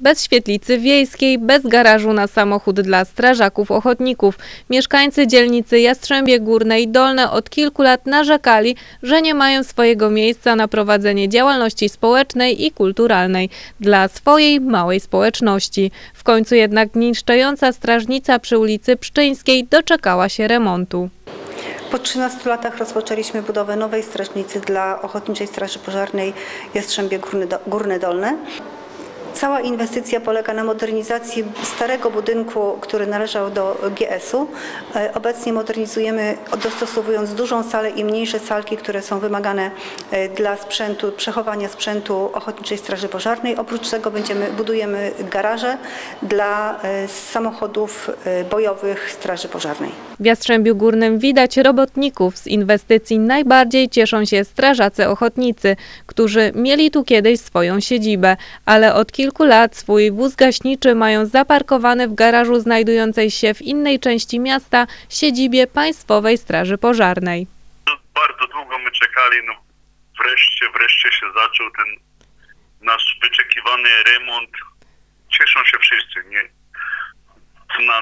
Bez świetlicy wiejskiej, bez garażu na samochód dla strażaków ochotników. Mieszkańcy dzielnicy Jastrzębie Górne i Dolne od kilku lat narzekali, że nie mają swojego miejsca na prowadzenie działalności społecznej i kulturalnej dla swojej małej społeczności. W końcu jednak niszcząca strażnica przy ulicy Pszczyńskiej doczekała się remontu. Po 13 latach rozpoczęliśmy budowę nowej strażnicy dla Ochotniczej Straży Pożarnej Jastrzębie Górne Dolne. Cała inwestycja polega na modernizacji starego budynku, który należał do GS-u. Obecnie modernizujemy, dostosowując dużą salę i mniejsze salki, które są wymagane dla sprzętu, przechowania sprzętu Ochotniczej Straży Pożarnej. Oprócz tego budujemy garaże dla samochodów bojowych Straży Pożarnej. W Jastrzębiu Górnym widać robotników. Z inwestycji najbardziej cieszą się strażacy ochotnicy, którzy mieli tu kiedyś swoją siedzibę, ale od kilku lat swój wóz gaśniczy mają zaparkowany w garażu znajdującej się w innej części miasta siedzibie Państwowej Straży Pożarnej. No, bardzo długo my czekali, no wreszcie się zaczął ten nasz wyczekiwany remont. Cieszą się wszyscy, nie?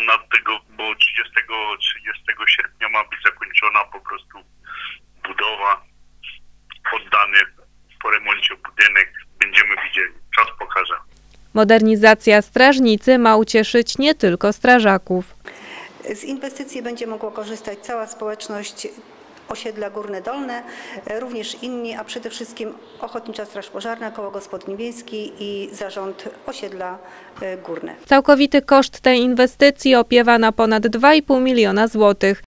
Na tego, bo 30 sierpnia ma być zakończona po prostu budowa, poddany po remoncie budynek, będziemy widzieli. Czas pokaże. Modernizacja strażnicy ma ucieszyć nie tylko strażaków. Z inwestycji będzie mogła korzystać cała społeczność Osiedla Górne Dolne, również inni, a przede wszystkim Ochotnicza Straż Pożarna, Koło Gospodyń Wiejskich i Zarząd Osiedla Górne. Całkowity koszt tej inwestycji opiewa na ponad 2,5 miliona złotych.